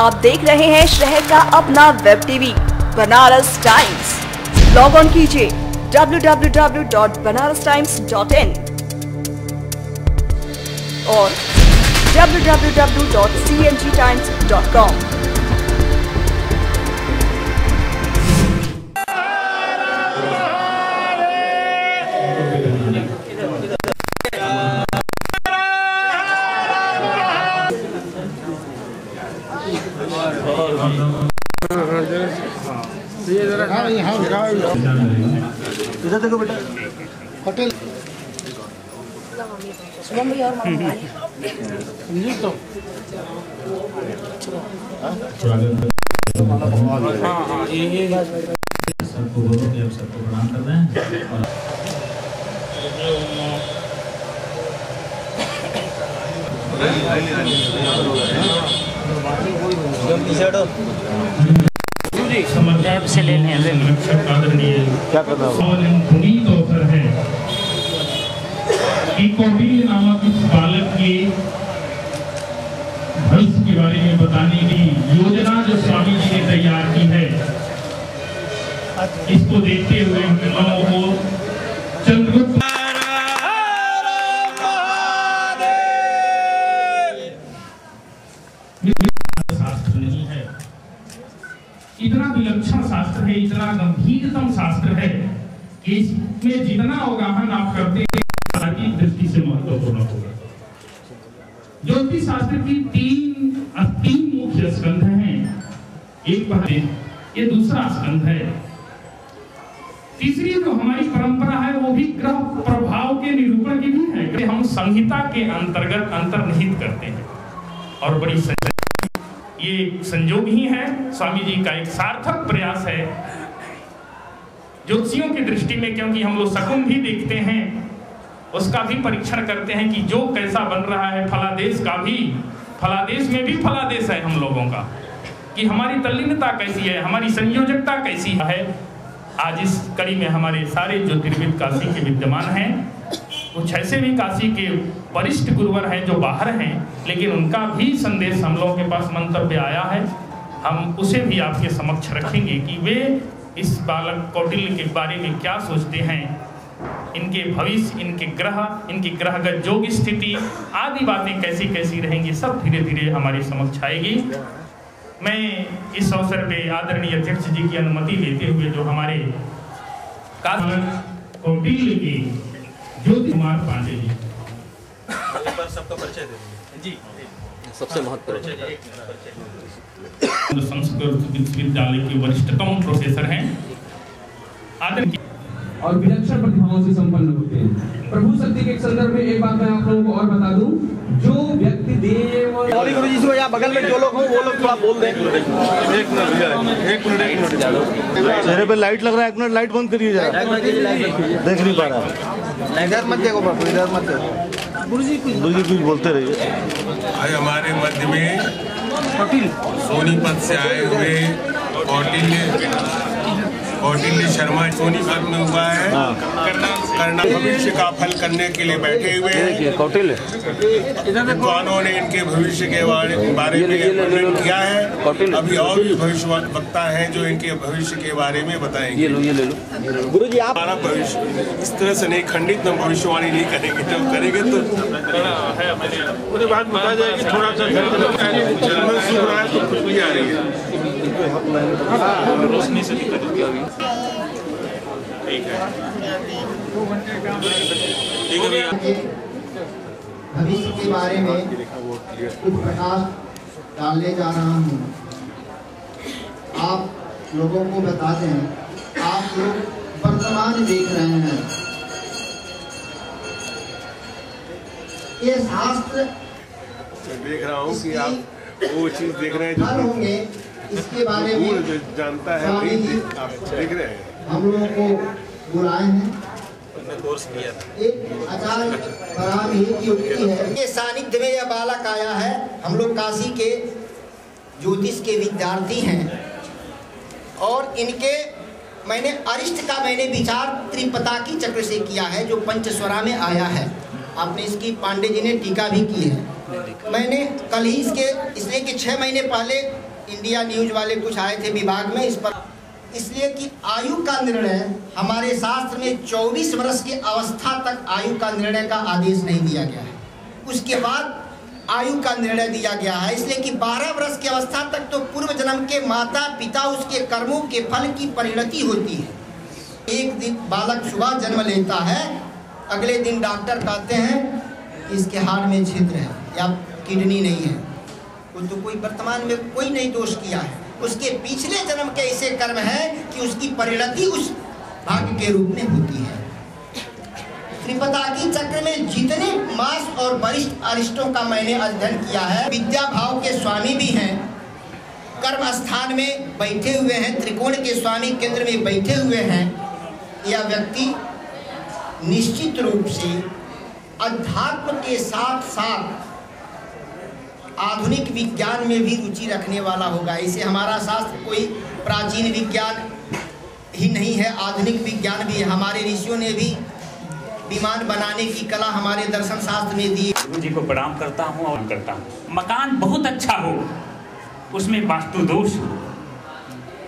आप देख रहे हैं शहर का अपना web TV Banaras Times. Log on कीजिए www.banarastimes.in और www.cngtimes.com। इधर देखो बेटा, होटल मम्मी और मम्मी तो हां ये सबको बोलो कि आप सबको प्रणाम कर रहे हैं। समर्पण से लेने आदरणीय क्या करना होगा है कौटिल्य नामक इस बालक के भविष्य के बारे में बताने की योजना जो स्वामी जी ने तैयार की है, इसको देखते हुए हम लोगों को चंद्रगुप्त शास्त्र नहीं है, इतना विलक्षण शास्त्र है, इतना गंभीरतम शास्त्र है, इसमें जितना उगाहन आप करते दृष्टि से महत्वपूर्ण होगा। ज्योतिष शास्त्र की तीन मुख्य स्कंध हैं, एक ये दूसरा स्कंध है, तीसरी जो हमारी परंपरा है वो भी ग्रह प्रभाव के निरूपण की भी है कि हम संहिता के अंतर्गत अंतर्निहित करते हैं और बड़ी ये संयोग ही है, स्वामी जी का एक सार्थक प्रयास है ज्योतिषियों की दृष्टि में, क्योंकि हम लोग शकुन भी देखते हैं, उसका भी परीक्षण करते हैं कि जो कैसा बन रहा है, फलादेश का भी, फलादेश में भी फलादेश है हम लोगों का कि हमारी तल्लीनता कैसी है, हमारी संयोजकता कैसी है। आज इस कड़ी में हमारे सारे ज्योतिर्विद काशी के विद्यमान हैं, कुछ ऐसे भी काशी के वरिष्ठ गुरुवर हैं जो बाहर हैं, लेकिन उनका भी संदेश हम लोगों के पास मंतव्य आया है, हम उसे भी आपके समक्ष रखेंगे कि वे इस बालक कौटिल्य के बारे में क्या सोचते हैं, इनके भविष्य, इनके ग्रहगत जोग स्थिति आदि बातें कैसी कैसी रहेंगी, सब धीरे धीरे हमारे समक्ष आएगी। मैं इस अवसर पे आदरणीय अध्यक्ष जी की अनुमति लेते हुए जो हमारे कौटिल्य के ज्योतिष कुमार पांडे जी सबका परिचय दे जी, सबसे महत्वपूर्ण संस्कृत विश्वविद्यालय के वरिष्ठतम प्रोफेसर हैं आदरणीय और विलक्षण प्रतिभाओं से संपन्न होते हैं। प्रभु शक्ति के संदर्भ में एक बात मैं आप लोगों को और बता दूं, जो व्यक्ति देव और गुरु जी से या बगल में जो लोग हो वो लोग थोड़ा बोल दें। एक मिनट चेहरे पे लाइट लग रहा है, एक मिनट लाइट बंद करिए, देख नहीं पा रहा, इधर मत देखो बापू, इधर मत देखो, गुरु जी कुछ बोलते रहिए। आज हमारे मध्य में सोनीपत से आए हुए कौटिल्य शर्मा सोनीपत में हुआ है, करना भविष्य का फल करने के लिए बैठे हुए हैं। कौटिल्य विद्वानों ने इनके भविष्य के बारे में वर्णन किया है, अभी और भी भविष्यवाणी वक्ता हैं जो इनके भविष्य के बारे में बताएंगे। गुरु जी आप हमारा भविष्य इस तरह से नहीं खंडित न भविष्यवाणी नहीं करेंगे, जब करेंगे तो माना जाए कि थोड़ा सा खुशबू आ रही है, रोशनी से दिक्कत होती है। ठीक है, 2 घंटे काम भविष्य के बारे में कुछ प्रकाश डालने जा रहा हूँ। आप लोगों को बताते हैं, आप लोग वर्तमान देख रहे हैं, ये शास्त्र देख रहा हूँ कि आप वो चीज देख रहे हैं जो होंगे, इसके बारे में जानता है, देख रहे हैं। हम लोगों को बुलाए हैं, कोर्स किया था। एक आचार्य बराम ही की उक्ति है, ये सानिध्य में यह बालक आया है। हम लोग काशी के ज्योतिष के विद्यार्थी हैं और इनके मैंने अरिष्ट का विचार त्रिपता की चक्र से किया है जो पंचस्वरा में आया है। आपने इसकी पांडे जी ने टीका भी की है। मैंने कल ही इसके इसलिए कि 6 महीने पहले इंडिया न्यूज़ वाले कुछ आए थे विभाग में इस पर, इसलिए कि आयु का निर्णय हमारे शास्त्र में 24 वर्ष की अवस्था तक आयु का निर्णय का आदेश नहीं दिया गया है, उसके बाद आयु का निर्णय दिया गया है। इसलिए कि 12 वर्ष की अवस्था तक तो पूर्व जन्म के माता पिता उसके कर्मों के फल की परिणति होती है। एक दिन बालक सुबह जन्म लेता है, अगले दिन डॉक्टर कहते हैं इसके हार्ट में छिद्र है या किडनी नहीं है, वो तो कोई वर्तमान में कोई नहीं दोष किया है, उसके पिछले जन्म के ऐसे कर्म है कि उसकी परिणति उस भाग्य के रूप में होती है। त्रिपता की चक्र में जितने मास और वरिष्ठ अरिष्टों का मैंने अध्ययन किया है, विद्या भाव के स्वामी भी हैं, कर्म स्थान में बैठे हुए हैं, त्रिकोण के स्वामी केंद्र में बैठे हुए हैं, यह व्यक्ति निश्चित रूप से अध्यात्म के साथ साथ आधुनिक विज्ञान में भी रुचि रखने वाला होगा। इसे हमारा शास्त्र कोई प्राचीन विज्ञान ही नहीं है, आधुनिक विज्ञान भी है। हमारे ऋषियों ने भी विमान बनाने की कला हमारे दर्शन शास्त्र में दी। गुरु जी को प्रणाम करता हूँ और करता हूँ। मकान बहुत अच्छा हो, उसमें वास्तु दोष हो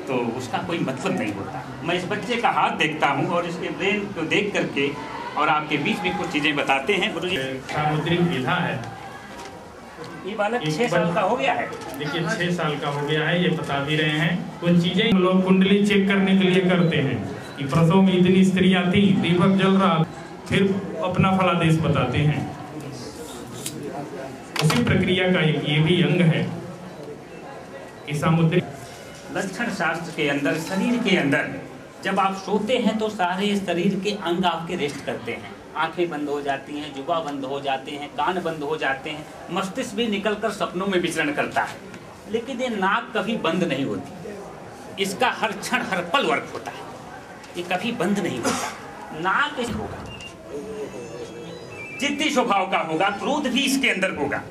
तो उसका कोई मतलब नहीं होता। मैं इस बच्चे का हाथ देखता हूँ और इसके ब्रेन को देख करके और आपके बीच में कुछ चीज़ें बताते हैं। गुरु जी सामुद्रिक विधा है, ये बालक 6 साल का हो गया है। देखिए 6 साल का हो गया है, ये बता भी रहे हैं कुछ चीजें। हम लोग कुंडली चेक करने के लिए करते हैं कि प्रसव में इतनी स्त्रियां थी, दीपक जल रहा, फिर अपना फलादेश बताते हैं। उसी प्रक्रिया का एक ये भी अंग है कि सामुद्रिक लक्षण शास्त्र के अंदर शरीर के अंदर जब आप सोते हैं तो सारे शरीर के अंग आपके रेस्ट करते हैं, आंखें बंद हो जाती हैं, जुबा बंद हो जाते हैं, कान बंद हो जाते हैं, मस्तिष्क भी निकलकर सपनों में विचरण करता है, लेकिन ये नाक कभी बंद नहीं होती। इसका हर क्षण हर पल वर्क होता है, ये कभी बंद नहीं होता। नाक होगा जिद्दी स्वभाव का होगा, क्रोध भी इसके अंदर होगा।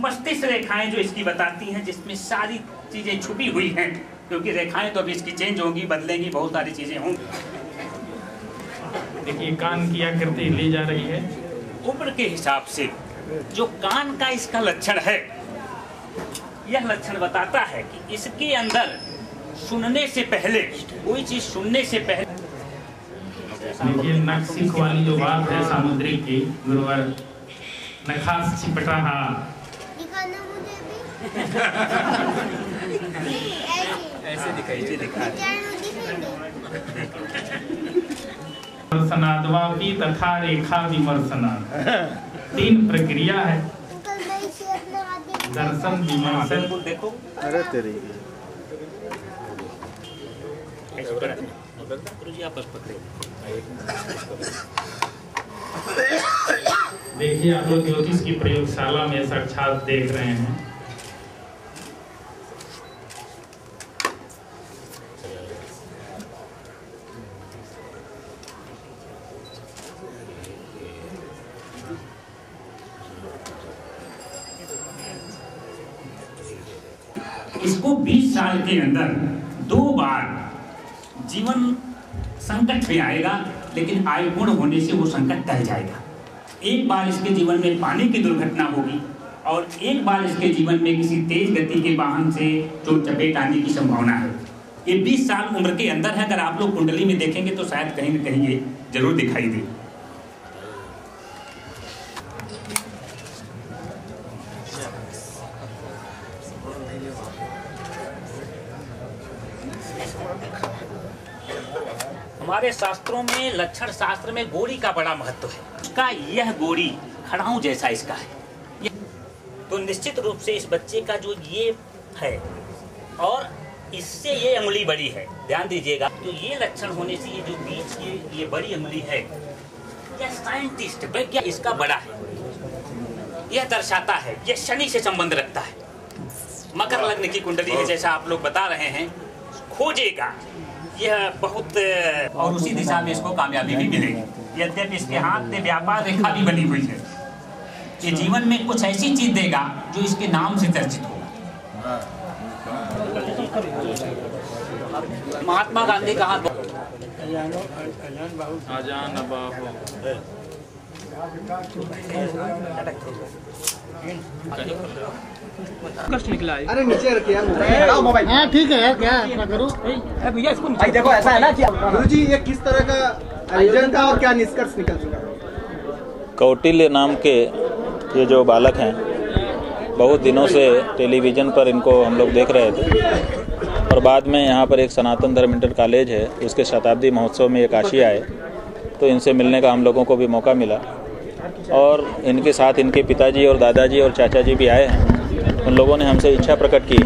मस्तिष्क रेखाएं जो इसकी बताती हैं जिसमें सारी चीजें छुपी हुई हैं, क्योंकि रेखाएं तो अभी इसकी चेंज होगी, बदलेंगी, बहुत सारी चीजें होंगी। देखिए कान की आकृति ले जा रही है उम्र के हिसाब से। जो कान का इसका लक्षण है, यह लक्षण बताता है कि इसके अंदर सुनने से पहले कोई चीज सुनने से पहले। ये नक्सिक वाली जो बात है सामुद्रिक की, गुरुवर नखास छिपटा ऐसे दिखाई दिखा तथा रेखा विमर्शना, 3 प्रक्रिया है। दर्शन विमर्शन देखो, देखिए आप लोग ज्योतिष की प्रयोगशाला में साक्षात देख रहे हैं। इसको 20 साल के अंदर 2 बार जीवन संकट में आएगा, लेकिन आयुपूर्ण होने से वो संकट टल जाएगा। एक बार इसके जीवन में पानी की दुर्घटना होगी और एक बार इसके जीवन में किसी तेज गति के वाहन से चोट चपेट आने की संभावना है। ये 20 साल उम्र के अंदर है। अगर आप लोग कुंडली में देखेंगे तो शायद कहीं ना कहीं ये जरूर दिखाई दे। हमारे शास्त्रों में लक्षण शास्त्र में गोरी का बड़ा महत्व है। इसका यह गोरी खड़ाऊ जैसा इसका है, तो निश्चित रूप से इस बच्चे का जो ये है और इससे ये अंगुली बड़ी है, ध्यान दीजिएगा। तो ये लक्षण होने से ये जो बीच की ये बड़ी अंगुली है, यह साइंटिस्ट वैज्ञानिक इसका बड़ा है। यह दर्शाता है, यह शनि से संबंध रखता है। मकर लग्न की कुंडली है जैसा आप लोग बता रहे हैं, खोजेगा यह बहुत और उसी दिशा में इसको कामयाबी भी मिलेगी। यद्यपि इसके हाथ में व्यापार रेखा भी बनी हुई है, ये जीवन में कुछ ऐसी चीज देगा जो इसके नाम से चर्चित होगा। महात्मा गांधी कहाँ कष्ट निकला है। अरे नीचे रखिए यार मोबाइल। हाँ ठीक है यार, क्या क्या करूँ भैया इसको। भाई देखो ऐसा है ना कि गुरु जी ये किस तरह का आयोजन था और क्या निष्कर्ष निकल चुका। कौटिल्य नाम के ये जो बालक हैं बहुत दिनों से टेलीविज़न पर इनको हम लोग देख रहे थे और बाद में यहाँ पर एक सनातन धर्म इंटर कॉलेज है उसके शताब्दी महोत्सव में ये काशी आए तो इनसे मिलने का हम लोगों को भी मौका मिला और इनके साथ इनके पिताजी और दादाजी और चाचा जी भी आए हैं। उन लोगों ने हमसे इच्छा प्रकट की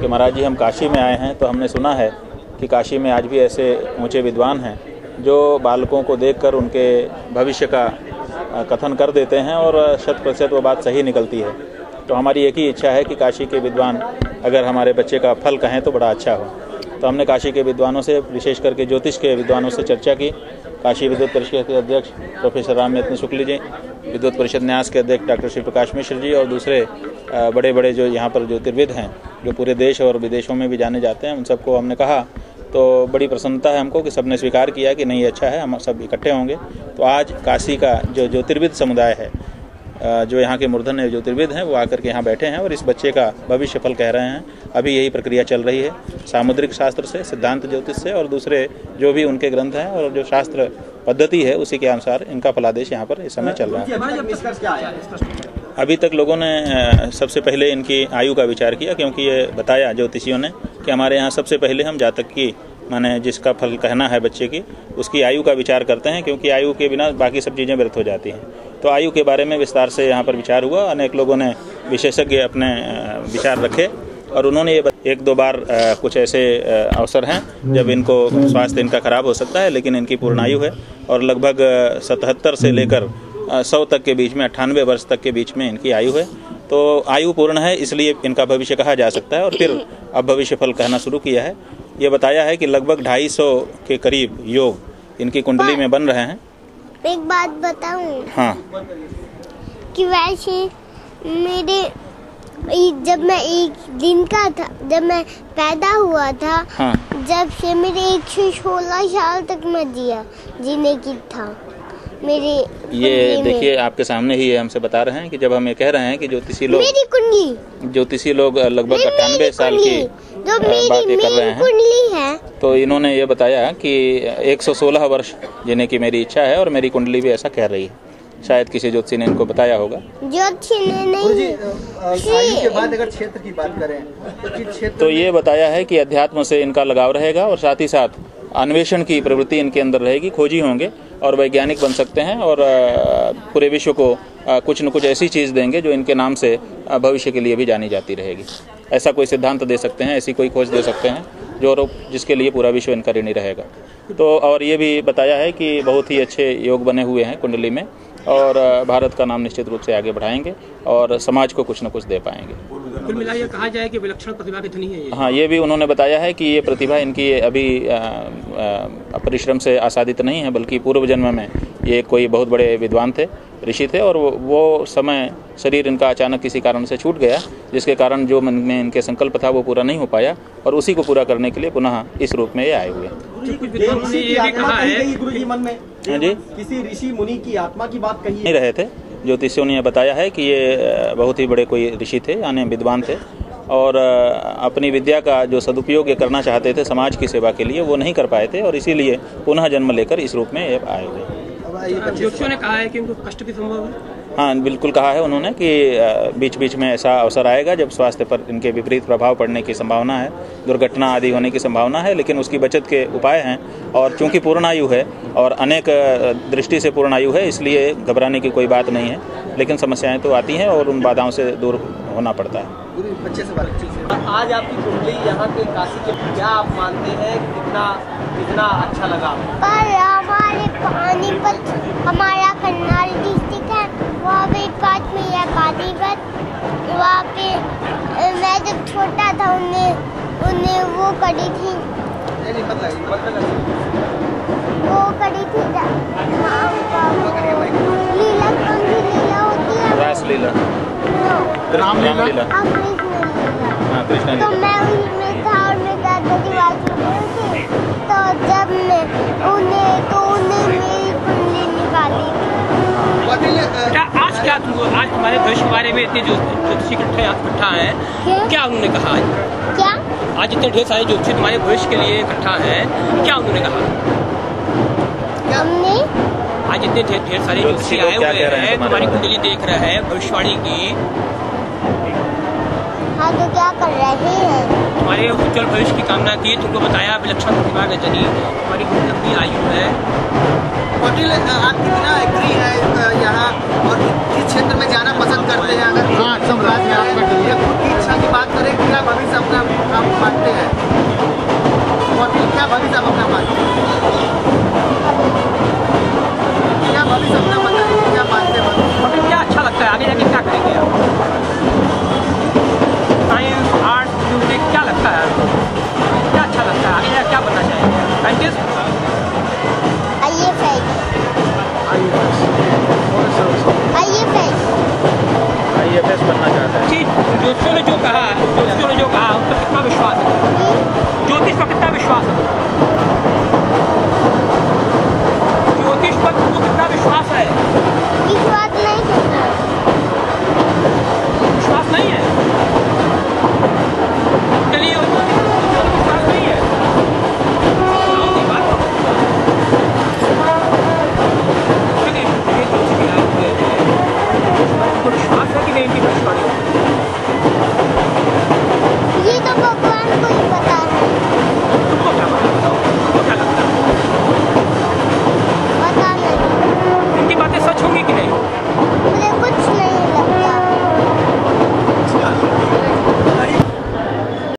कि महाराज जी हम काशी में आए हैं तो हमने सुना है कि काशी में आज भी ऐसे ऊँचे विद्वान हैं जो बालकों को देख कर उनके भविष्य का कथन कर देते हैं और 100% वो बात सही निकलती है। तो हमारी एक ही इच्छा है कि काशी के विद्वान अगर हमारे बच्चे का फल कहें तो बड़ा अच्छा हो। तो हमने काशी के विद्वानों से विशेष करके ज्योतिष के विद्वानों से चर्चा की। काशी विद्युत परिषद के अध्यक्ष प्रोफेसर राम यत्न शुक्ल जी, विद्युत परिषद न्यास के अध्यक्ष डॉक्टर श्री प्रकाश मिश्र जी और दूसरे बड़े बड़े जो यहाँ पर ज्योतिर्विद हैं जो पूरे देश और विदेशों में भी जाने जाते हैं उन सबको हमने कहा तो बड़ी प्रसन्नता है हमको कि सबने स्वीकार किया कि नहीं अच्छा है हम सब इकट्ठे होंगे। तो आज काशी का जो ज्योतिर्विद समुदाय है जो यहाँ के मूर्धन्य ज्योतिर्विद हैं वो आकर के यहाँ बैठे हैं और इस बच्चे का भविष्य फल कह रहे हैं। अभी यही प्रक्रिया चल रही है सामुद्रिक शास्त्र से, सिद्धांत ज्योतिष से और दूसरे जो भी उनके ग्रंथ हैं और जो शास्त्र पद्धति है उसी के अनुसार इनका फलादेश यहाँ पर इस समय चल रहा है। अभी तक लोगों ने सबसे पहले इनकी आयु का विचार किया क्योंकि ये बताया ज्योतिषियों ने कि हमारे यहाँ सबसे पहले हम जातक की माने जिसका फल कहना है बच्चे की उसकी आयु का विचार करते हैं क्योंकि आयु के बिना बाकी सब चीज़ें व्यर्थ हो जाती हैं। तो आयु के बारे में विस्तार से यहाँ पर विचार हुआ। अनेक लोगों ने विशेषज्ञ अपने विचार रखे और उन्होंने ये एक दो बार कुछ ऐसे अवसर हैं जब इनको स्वास्थ्य इनका खराब हो सकता है लेकिन इनकी पूर्ण आयु है और लगभग 77 से लेकर 100 तक के बीच में 98 वर्ष तक के बीच में इनकी आयु है। तो आयु पूर्ण है इसलिए इनका भविष्य कहा जा सकता है और फिर अब भविष्य फल कहना शुरू किया है। ये बताया है कि लगभग 250 के करीब योग इनकी कुंडली में बन रहे हैं। एक बात बताऊं हाँ कि वैसे मेरे जब मैं एक दिन का था जब मैं पैदा हुआ था हाँ। जब से मेरे 116 साल तक मैं जीने की था मेरे। ये देखिए आपके सामने ही ये हमसे बता रहे हैं कि जब हम ये कह रहे हैं कि ज्योतिषी लोग मेरी कुंडली लगभग 98 साल की बात ये कर रहे हैं तो इन्होंने ये बताया कि 116 वर्ष जीने की मेरी इच्छा है और मेरी कुंडली भी ऐसा कह रही है। शायद किसी ज्योतिषी ने इनको बताया होगा। ज्योतिषी ने नहीं। आयु के बाद अगर क्षेत्र की बात करें तो ये बताया है कि अध्यात्म से इनका लगाव रहेगा और साथ ही साथ अन्वेषण की प्रवृत्ति इनके अंदर रहेगी। खोजी होंगे और वैज्ञानिक बन सकते हैं और पूरे विश्व को कुछ न कुछ ऐसी चीज़ देंगे जो इनके नाम से भविष्य के लिए भी जानी जाती रहेगी। ऐसा कोई सिद्धांत दे सकते हैं, ऐसी कोई खोज दे सकते हैं जो जिसके लिए पूरा विश्व इनका ऋणी रहेगा। तो और ये भी बताया है कि बहुत ही अच्छे योग बने हुए हैं कुंडली में और भारत का नाम निश्चित रूप से आगे बढ़ाएंगे और समाज को कुछ न कुछ दे पाएंगे। कुल मिला ये कहा जाए कि विलक्षण प्रतिभा कितनी है ये। हाँ ये भी उन्होंने बताया है कि ये प्रतिभा इनकी अभी परिश्रम से आसादित नहीं है बल्कि पूर्व जन्म में ये कोई बहुत बड़े विद्वान थे, ऋषि थे और वो समय शरीर इनका अचानक किसी कारण से छूट गया जिसके कारण जो मन में इनके संकल्प था वो पूरा नहीं हो पाया और उसी को पूरा करने के लिए पुनः इस रूप में ये आए हुए नहीं रहे थे। ज्योतिषियों ने बताया है कि ये बहुत ही बड़े कोई ऋषि थे यानी विद्वान थे और अपनी विद्या का जो सदुपयोग ये करना चाहते थे समाज की सेवा के लिए वो नहीं कर पाए थे और इसीलिए पुनः जन्म लेकर इस रूप में ये आए हुए। ज्योतिषियों ने कहा है कि उनको कष्ट भी संभव है। हाँ बिल्कुल कहा है उन्होंने कि बीच बीच में ऐसा अवसर आएगा जब स्वास्थ्य पर इनके विपरीत प्रभाव पड़ने की संभावना है, दुर्घटना आदि होने की संभावना है लेकिन उसकी बचत के उपाय हैं और चूंकि पूर्ण आयु है और अनेक दृष्टि से पूर्ण आयु है इसलिए घबराने की कोई बात नहीं है लेकिन समस्याएं तो आती हैं और उन बाधाओं से दूर होना पड़ता है। आज आपकी कुंडली यहाँ के काशी के क्या आप मानते हैं कितना कितना अच्छा लगा? पर हमारे पानीपत हमारा करनाल डिस्ट्रिक्ट है वहाँ पे पास में है पानीपत। वहाँ पे मैं जब छोटा था उन्हें वो करी थी रामलीला तो मैं उनमें था और मेरे दादा जी बात कर रहे थे तो जब मैं उन्हें मेरी कुंडली निकाली। आज क्या तुमको आज तुम्हारे भविष्य के बारे में इतने ज्योतिषी इकट्ठा है, क्या उन्होंने कहा आज? क्या आज इतने ढेर सारे ज्योतिषी तुम्हारे भविष्य के लिए इकट्ठा है, क्या उन्होंने कहा? आज इतने ढेर सारे ज्योतिषी आए हुए हैं, तुम्हारी कुंडली देख रहे हैं, भविष्यवाणी की। हाँ तो क्या कर रहे हैं? तुम्हारे उज्जवल भविष्य की कामना की, तुमको बताया विलक्षण प्रतिभा के जरिए तुम्हारी लंबी आयु है। कौटिल, आप कितना एग्री है यहाँ और किस क्षेत्र में जाना पसंद करते हैं? अगर समाज में आप खुद की इच्छा की बात करें, क्या भविष्य अपना आप मानते हैं? कौटिल, क्या भविष्य आप अपना मानते हैं? क्या भविष्य अपना बताइए, क्या मानते हैं? कौटिल, क्या अच्छा लगता है आगे जाके क्या करेंगे आप? साइंस, आर्ट, म्यूजिक, क्या लगता है आपको? क्या अच्छा लगता है आगे क्या बनना चाहेंगे? साइंटिस्ट, आईएफएस बनना चाहता है। ठीक, ज्योतिषों ने जो कहा उस पर कितना विश्वास है? ज्योतिष पर कितना विश्वास है? ज्योतिष पर तुमको कितना विश्वास है?